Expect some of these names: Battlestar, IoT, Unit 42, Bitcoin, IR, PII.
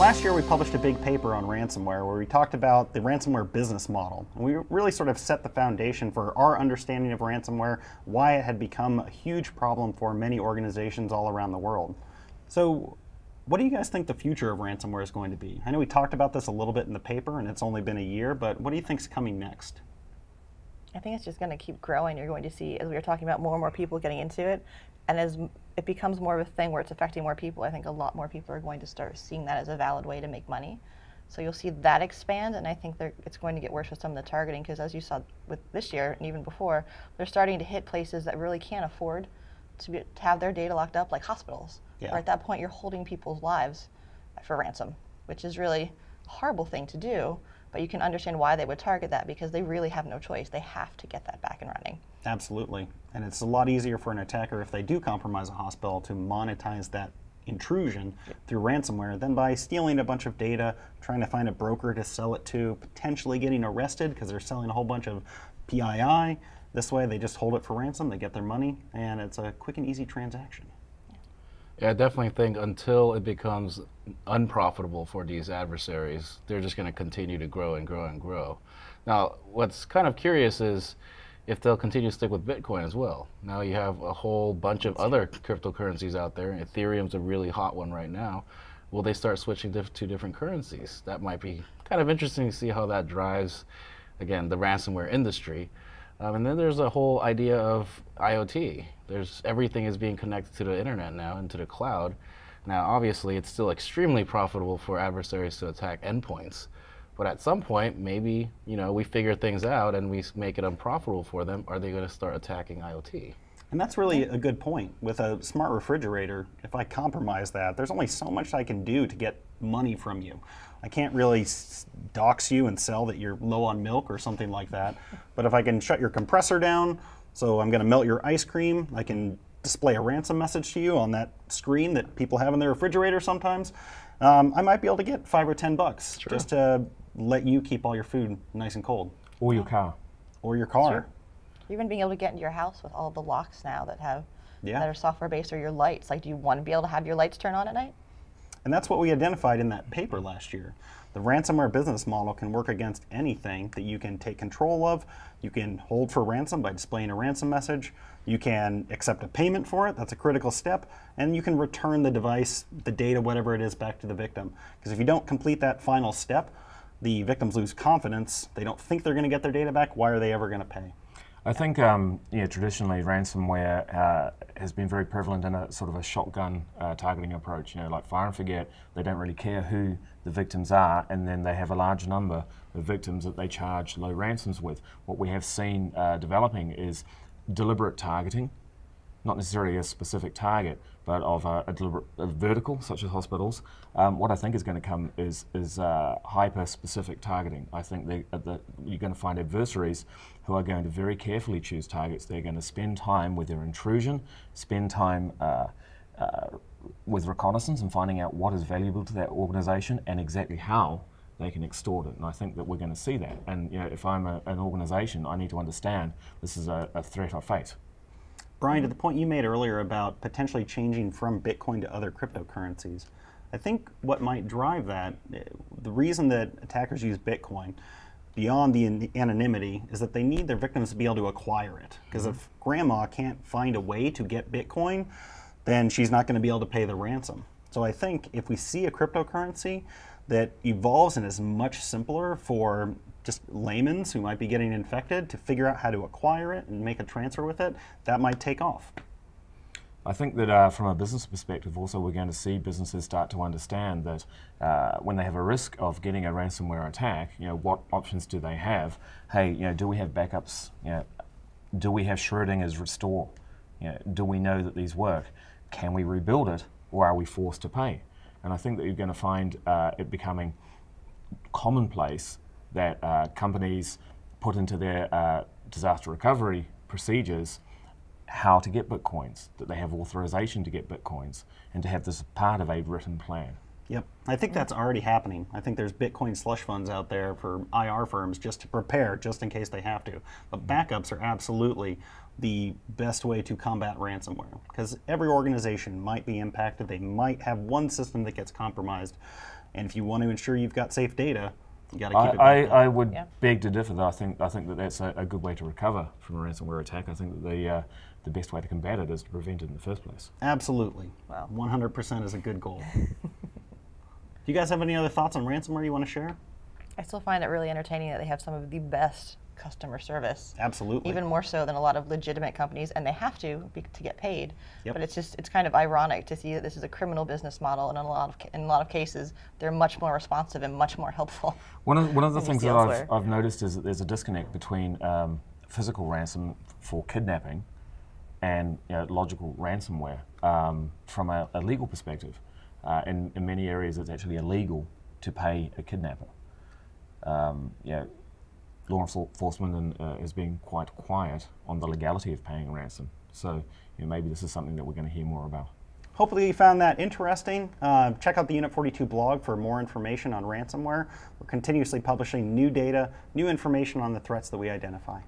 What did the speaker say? last year we published a big paper on ransomware where we talked about the ransomware business model. And we really sort of set the foundation for our understanding of ransomware, why it had become a huge problem for many organizations all around the world. So what do you guys think the future of ransomware is going to be? I know we talked about this a little bit in the paper and it's only been a year, but what do you think's coming next? I think it's just going to keep growing. You're going to see, as we were talking about, more and more people getting into it. And as it becomes more of a thing where it's affecting more people, I think a lot more people are going to start seeing that as a valid way to make money. So you'll see that expand, and I think it's going to get worse with some of the targeting, because as you saw with this year and even before, they're starting to hit places that really can't afford to have their data locked up, like hospitals. Yeah. Or at that point, you're holding people's lives for ransom, which is really a horrible thing to do. But you can understand why they would target that, because they really have no choice. They have to get that back and running. Absolutely. And it's a lot easier for an attacker, if they do compromise a hospital, to monetize that intrusion through ransomware than by stealing a bunch of data, trying to find a broker to sell it to, potentially getting arrested because they're selling a whole bunch of PII. This way, they just hold it for ransom, they get their money, and it's a quick and easy transaction. Yeah, I definitely think until it becomes unprofitable for these adversaries, they're just going to continue to grow and grow and grow. Now, what's kind of curious is if they'll continue to stick with Bitcoin as well. Now you have a whole bunch of other cryptocurrencies out there. Ethereum's a really hot one right now. Will they start switching to different currencies? That might be kind of interesting to see how that drives, again, the ransomware industry. And then there's a whole idea of IoT. Everything is being connected to the internet now and to the cloud. Now, obviously, it's still extremely profitable for adversaries to attack endpoints. But at some point, maybe we figure things out and we make it unprofitable for them. Are they going to start attacking IoT? And that's really a good point. With a smart refrigerator, if I compromise that, there's only so much I can do to get money from you. I can't really dox you and sell that you're low on milk or something like that. But if I can shut your compressor down, so I'm going to melt your ice cream, I can display a ransom message to you on that screen that people have in their refrigerator sometimes, I might be able to get $5 or $10 just to let you keep all your food nice and cold. Or your car. Or your car. Sure. Even being able to get into your house with all the locks now that have that are software-based, or your lights. Like, do you want to be able to have your lights turn on at night? And that's what we identified in that paper last year. The ransomware business model can work against anything that you can take control of. You can hold for ransom by displaying a ransom message. You can accept a payment for it. That's a critical step. And you can return the device, the data, whatever it is, back to the victim. Because if you don't complete that final step, the victims lose confidence. They don't think they're going to get their data back. Why are they ever going to pay? I think traditionally ransomware has been very prevalent in a sort of a shotgun targeting approach, like fire and forget. They don't really care who the victims are, and then they have a large number of victims that they charge low ransoms with. What we have seen developing is deliberate targeting, not necessarily a specific target, but of a vertical, such as hospitals. What I think is going to come is hyper-specific targeting. I think you're going to find adversaries who are going to very carefully choose targets. They're going to spend time with their intrusion, spend time with reconnaissance and finding out what is valuable to that organization and exactly how they can extort it. And I think that we're going to see that. And if I'm an organization, I need to understand this is a threat I face. Brian, to the point you made earlier about potentially changing from Bitcoin to other cryptocurrencies, I think what might drive that, the reason that attackers use Bitcoin beyond the anonymity is that they need their victims to be able to acquire it. Because if grandma can't find a way to get Bitcoin, then she's not going to be able to pay the ransom. So I think if we see a cryptocurrency that evolves and is much simpler for just laymen who might be getting infected to figure out how to acquire it and make a transfer with it, that might take off. I think that from a business perspective also we're going to see businesses start to understand that when they have a risk of getting a ransomware attack, what options do they have? Hey, do we have backups? Do we have Schrödinger's restore? Do we know that these work? Can we rebuild it, or are we forced to pay? And I think that you're going to find it becoming commonplace that companies put into their disaster recovery procedures how to get Bitcoins, that they have authorization to get Bitcoins, and to have this part of a written plan. Yep, I think that's already happening. I think there's Bitcoin slush funds out there for IR firms just to prepare, just in case they have to. But backups are absolutely the best way to combat ransomware, because every organization might be impacted. They might have one system that gets compromised. And if you want to ensure you've got safe data, you got to keep it back down. I would beg to differ, though. I think that that's a good way to recover from a ransomware attack. I think that the best way to combat it is to prevent it in the first place. Absolutely. Wow. 100% is a good goal. Do you guys have any other thoughts on ransomware you want to share? I still find it really entertaining that they have some of the best customer service. Absolutely. Even more so than a lot of legitimate companies, and they have to get paid. Yep. But it's just, it's kind of ironic to see that this is a criminal business model, and in a lot of cases, they're much more responsive and much more helpful. One of the things that I've noticed is that there's a disconnect between physical ransom for kidnapping and logical ransomware from a legal perspective. In many areas, it's actually illegal to pay a kidnapper. Law enforcement has been quite quiet on the legality of paying a ransom. So maybe this is something that we're going to hear more about. Hopefully you found that interesting. Check out the Unit 42 blog for more information on ransomware. We're continuously publishing new data, new information on the threats that we identify.